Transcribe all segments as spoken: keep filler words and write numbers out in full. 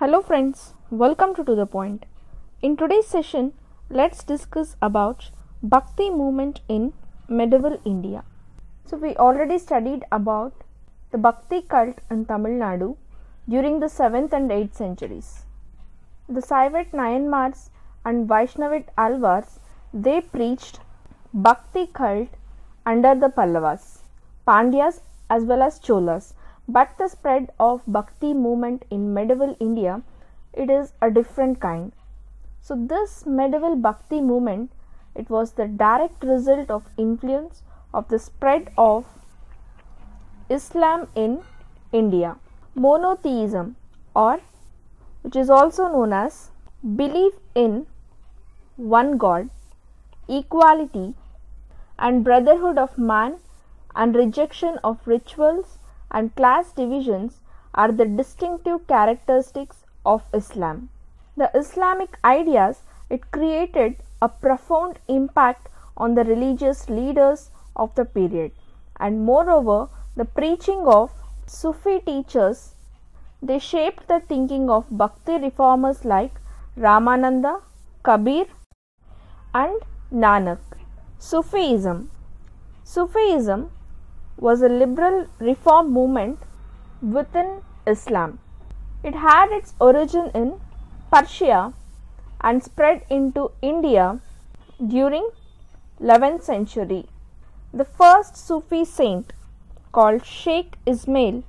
Hello friends, welcome to To The Point. In today's session, let's discuss about Bhakti movement in medieval India. So we already studied about the Bhakti cult in Tamil Nadu during the seventh and eighth centuries. The Saivite Nayanmars and Vaishnavit alvars, they preached Bhakti cult under the Pallavas, Pandyas as well as Cholas. But the spread of Bhakti movement in medieval India, it is a different kind. So this medieval Bhakti movement, it was the direct result of influence of the spread of Islam in India. Monotheism, or which is also known as belief in one God, equality and brotherhood of man, and rejection of rituals and class divisions are the distinctive characteristics of Islam. The Islamic ideas, it created a profound impact on the religious leaders of the period, and moreover the preaching of Sufi teachers, they shaped the thinking of Bhakti reformers like Ramananda, Kabir and Nanak. Sufism. Sufism was a liberal reform movement within Islam. It had its origin in Persia and spread into India during eleventh century. The first Sufi saint, called Sheikh Ismail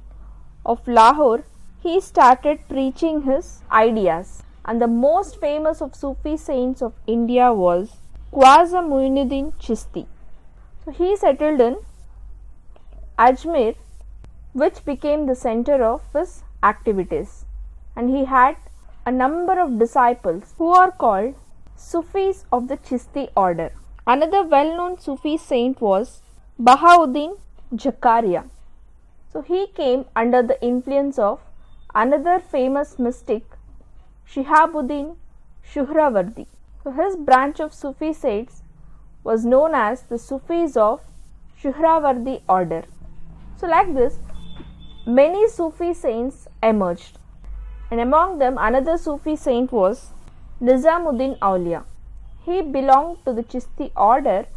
of Lahore, he started preaching his ideas, and the most famous of Sufi saints of India was Khwaja Muinuddin Chishti. So he settled in Ajmer, which became the center of his activities, and he had a number of disciples who are called Sufis of the Chisti order. Another well-known Sufi saint was Bahauddin Zakaria. So he came under the influence of another famous mystic, Shihabuddin Shuhravardi. So his branch of Sufi sects was known as the Sufis of Shuhravardi order. So like this, many Sufi saints emerged, and among them another Sufi saint was Nizamuddin Aulia. He belonged to the Chisti order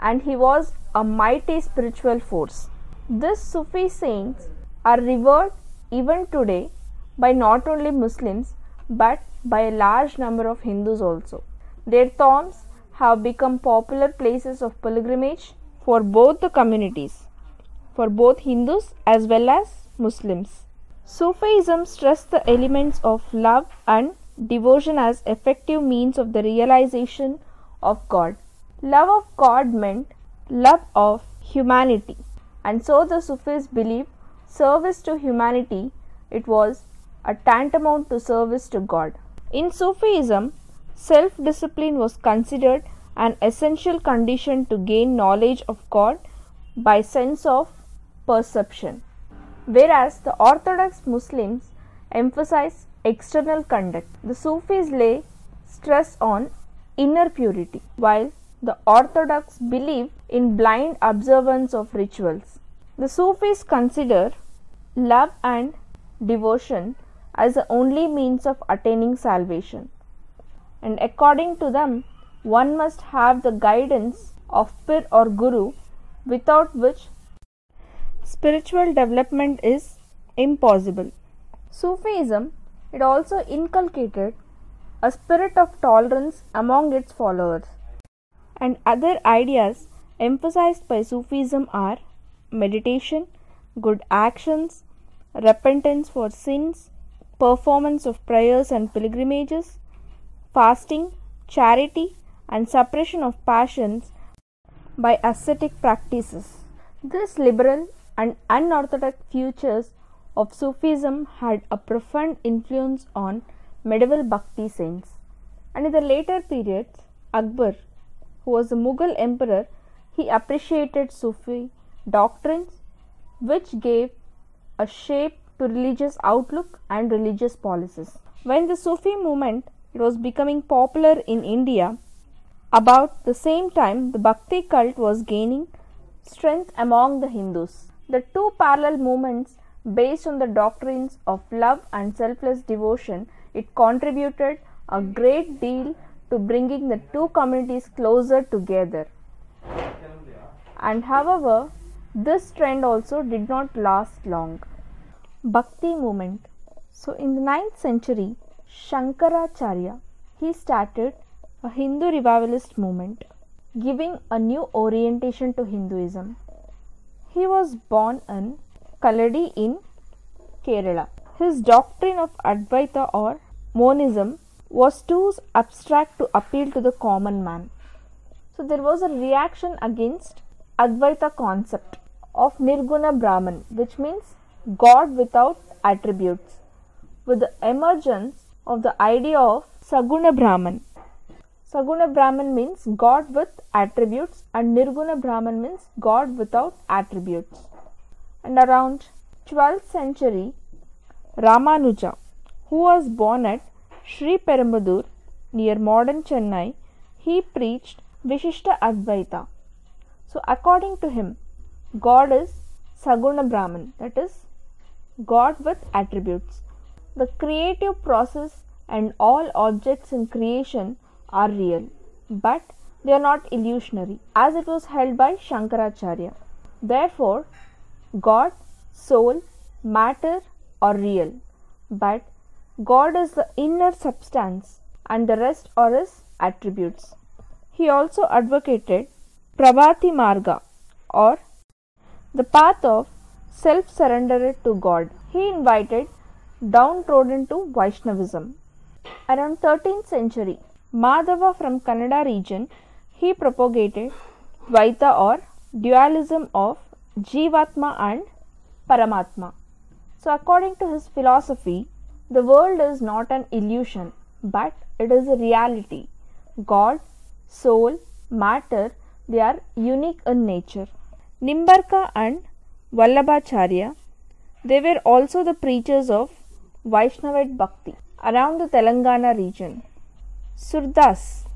and he was a mighty spiritual force. These Sufi saints are revered even today by not only Muslims but by a large number of Hindus also. Their tombs have become popular places of pilgrimage for both the communities, for both Hindus as well as Muslims. Sufism stressed the elements of love and devotion as effective means of the realization of God. Love of God meant love of humanity, and so the Sufis believed service to humanity, it was a tantamount to service to God. In Sufism, self-discipline was considered an essential condition to gain knowledge of God by sense of perception, whereas the Orthodox Muslims emphasize external conduct. The Sufis lay stress on inner purity, while the Orthodox believe in blind observance of rituals. The Sufis consider love and devotion as the only means of attaining salvation, and according to them, one must have the guidance of Pir or Guru, without which spiritual development is impossible. Sufism, it also inculcated a spirit of tolerance among its followers. And other ideas emphasized by Sufism are meditation, good actions, repentance for sins, performance of prayers and pilgrimages, fasting, charity, and suppression of passions by ascetic practices. These liberal and unorthodox futures of Sufism had a profound influence on medieval Bhakti saints. And in the later periods, Akbar, who was a Mughal emperor, he appreciated Sufi doctrines, which gave a shape to religious outlook and religious policies. When the Sufi movement, it was becoming popular in India, about the same time the Bhakti cult was gaining strength among the Hindus. the two parallel movements based on the doctrines of love and selfless devotion, it contributed a great deal to bringing the two communities closer together. And however, this trend also did not last long. Bhakti movement. So in the ninth century, Shankaracharya, he started a Hindu revivalist movement, giving a new orientation to Hinduism. He was born in Kaladi in Kerala. His doctrine of Advaita or monism was too abstract to appeal to the common man. So there was a reaction against Advaita concept of Nirguna Brahman, which means God without attributes, with the emergence of the idea of Saguna Brahman. Saguna Brahman means God with attributes and Nirguna Brahman means God without attributes. And around twelfth century, Ramanuja, who was born at Sri Perumbudur near modern Chennai, he preached Vishishta Advaita. So according to him, God is Saguna Brahman, that is God with attributes. The creative process and all objects in creation are real, but they are not illusionary, as it was held by Shankaracharya. Therefore, God, soul, matter are real, but God is the inner substance and the rest are his attributes. He also advocated Prabhati Marga or the path of self-surrender to God. He invited downtrodden to Vaishnavism. Around thirteenth century, Madhava from Kannada region, he propagated Dvaita or dualism of Jivatma and Paramatma. So according to his philosophy, the world is not an illusion, but it is a reality. God, soul, matter, they are unique in nature. Nimbarka and Vallabhacharya, they were also the preachers of Vaishnavit Bhakti around the Telangana region. Surdas,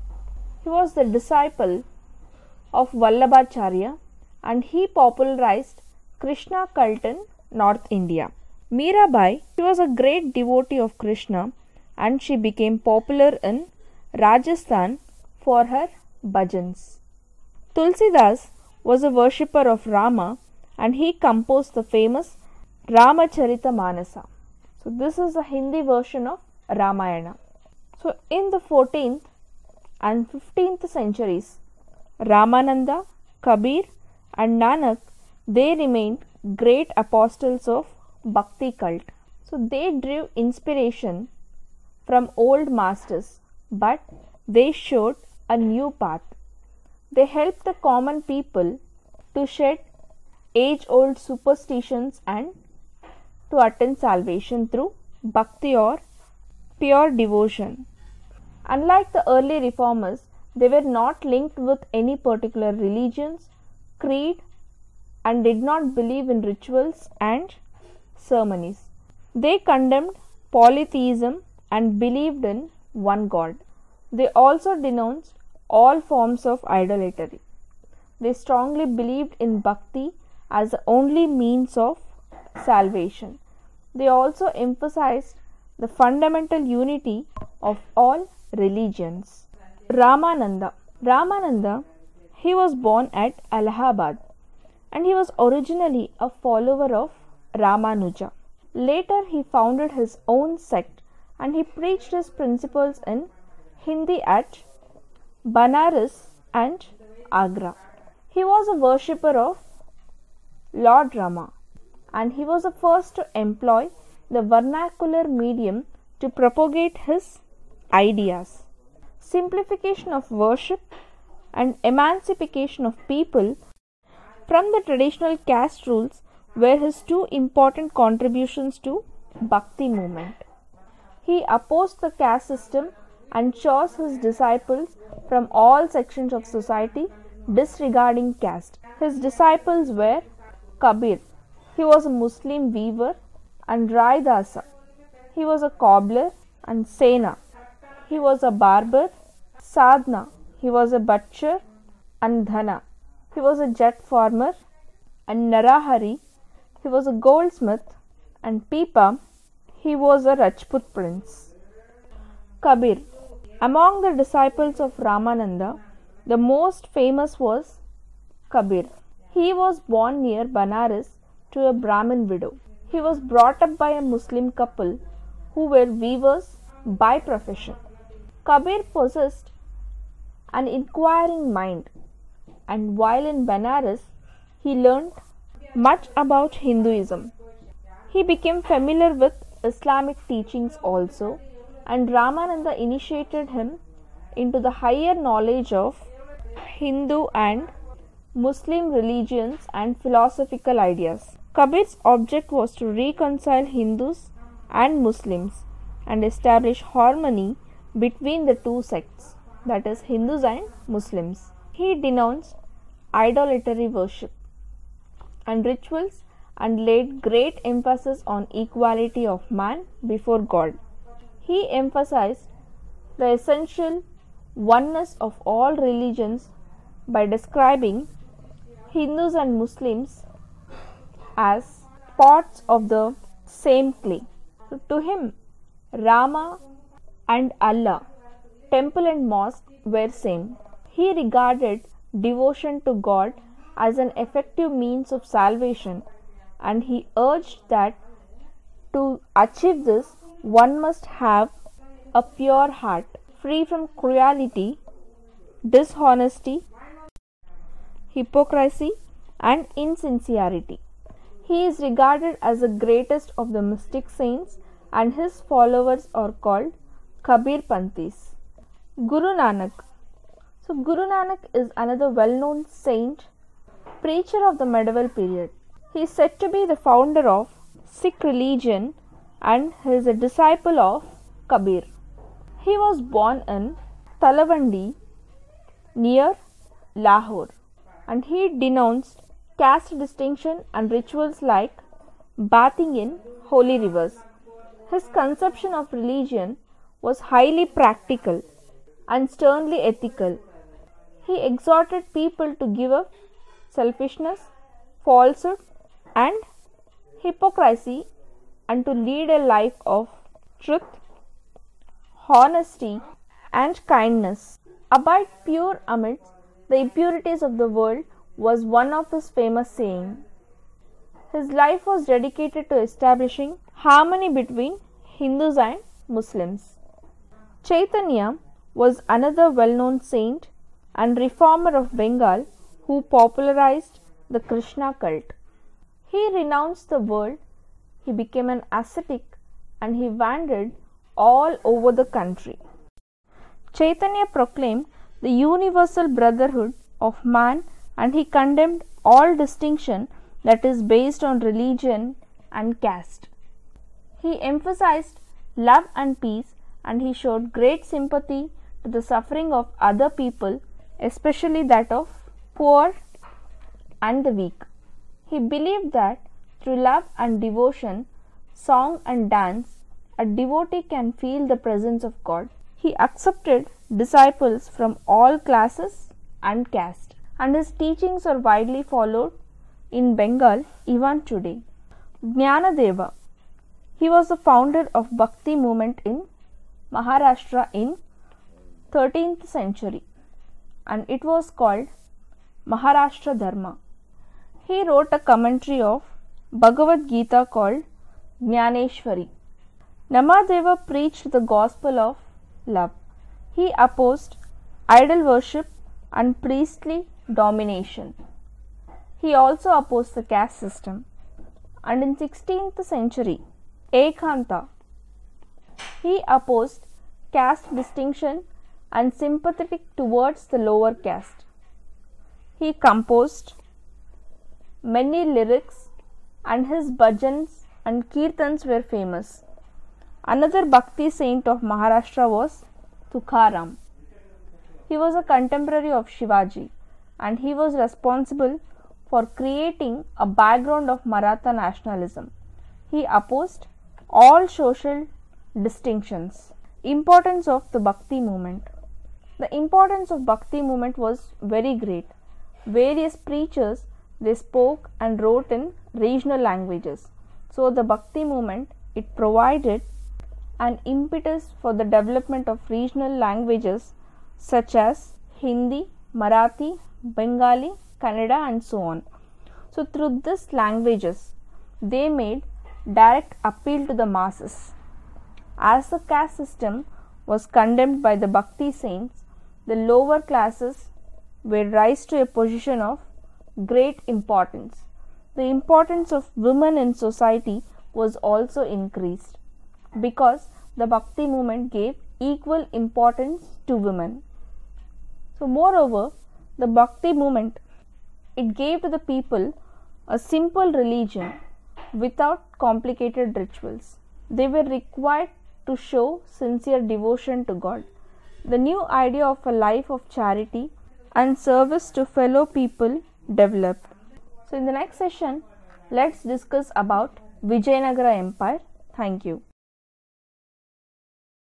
he was the disciple of Vallabhacharya and he popularized Krishna cult in North India. Mirabai, she was a great devotee of Krishna and she became popular in Rajasthan for her bhajans. Tulsidas was a worshipper of Rama and he composed the famous Ramacharita Manasa. So this is the Hindi version of Ramayana. So in the fourteenth and fifteenth centuries, Ramananda, Kabir and Nanak, they remained great apostles of Bhakti cult. So they drew inspiration from old masters, but they showed a new path. They helped the common people to shed age-old superstitions and to attain salvation through Bhakti or pure devotion. Unlike the early reformers, they were not linked with any particular religions, creed, and did not believe in rituals and ceremonies. They condemned polytheism and believed in one God. They also denounced all forms of idolatry. They strongly believed in Bhakti as the only means of salvation. They also emphasized the fundamental unity of all religions. Ramananda. Ramananda, he was born at Allahabad and he was originally a follower of Ramanuja. Later he founded his own sect and he preached his principles in Hindi at Banaras and Agra. He was a worshipper of Lord Rama and he was the first to employ the vernacular medium to propagate his ideas. Simplification of worship and emancipation of people from the traditional caste rules were his two important contributions to Bhakti movement. He opposed the caste system and chose his disciples from all sections of society, disregarding caste. His disciples were Kabir, he was a Muslim weaver, and Raidasa, he was a cobbler, and Sena, he was a barber, Sadhna, he was a butcher, and Dhana, he was a jet farmer, and Narahari, he was a goldsmith, and Pipa, he was a Rajput prince. Kabir. Among the disciples of Ramananda, the most famous was Kabir. He was born near Banaras to a Brahmin widow. He was brought up by a Muslim couple who were weavers by profession. Kabir possessed an inquiring mind, and while in Banaras, he learned much about Hinduism. He became familiar with Islamic teachings also, and Ramananda initiated him into the higher knowledge of Hindu and Muslim religions and philosophical ideas. Kabir's object was to reconcile Hindus and Muslims and establish harmony between the two sects, that is, Hindus and Muslims. He denounced idolatry worship and rituals and laid great emphasis on equality of man before God. He emphasized the essential oneness of all religions by describing Hindus and Muslims as parts of the same clay. To him, Rama and Allah, temple and mosque were same. He regarded devotion to God as an effective means of salvation, and he urged that to achieve this, one must have a pure heart, free from cruelty, dishonesty, hypocrisy, and insincerity. He is regarded as the greatest of the mystic saints, and his followers are called Kabir Panthis. Guru Nanak. So, Guru Nanak is another well-known saint, preacher of the medieval period. He is said to be the founder of Sikh religion, and he is a disciple of Kabir. He was born in Talavandi near Lahore, and he denounced caste distinction and rituals like bathing in holy rivers. His conception of religion was highly practical and sternly ethical. He exhorted people to give up selfishness, falsehood, and hypocrisy, and to lead a life of truth, honesty, and kindness. Abide pure amidst the impurities of the world was one of his famous sayings. His life was dedicated to establishing harmony between Hindus and Muslims. Chaitanya was another well-known saint and reformer of Bengal who popularized the Krishna cult. He renounced the world, he became an ascetic, and he wandered all over the country. Chaitanya proclaimed the universal brotherhood of man, and he condemned all distinction that is based on religion and caste. He emphasized love and peace, and he showed great sympathy to the suffering of other people, especially that of poor and the weak. He believed that through love and devotion, song and dance, a devotee can feel the presence of God. He accepted disciples from all classes and castes, and his teachings are widely followed in Bengal even today. Jnanadeva. He was the founder of Bhakti movement in Maharashtra in thirteenth century, and it was called Maharashtra Dharma. He wrote a commentary of Bhagavad Gita called Jnaneshwari. Namadeva preached the gospel of love. He opposed idol worship and priestly domination. He also opposed the caste system. And in sixteenth century, Ekanta, he opposed caste distinction and sympathetic towards the lower caste. He composed many lyrics, and his bhajans and kirtans were famous. Another Bhakti saint of Maharashtra was Tukharam. He was a contemporary of Shivaji, and he was responsible for creating a background of Maratha nationalism. He opposed all social distinctions. Importance of the Bhakti movement. The importance of Bhakti movement was very great. Various preachers They spoke and wrote in regional languages. So the Bhakti movement, it provided an impetus for the development of regional languages such as Hindi, Marathi, Bengali, Kannada and so on. So through these languages, they made direct appeal to the masses. As the caste system was condemned by the Bhakti saints, the lower classes will rise to a position of great importance. The importance of women in society was also increased because the Bhakti movement gave equal importance to women. So moreover, the Bhakti movement, it gave to the people a simple religion without complicated rituals. They were required to show sincere devotion to God. The new idea of a life of charity and service to fellow people developed. So in the next session, let's discuss about Vijayanagara Empire. Thank you.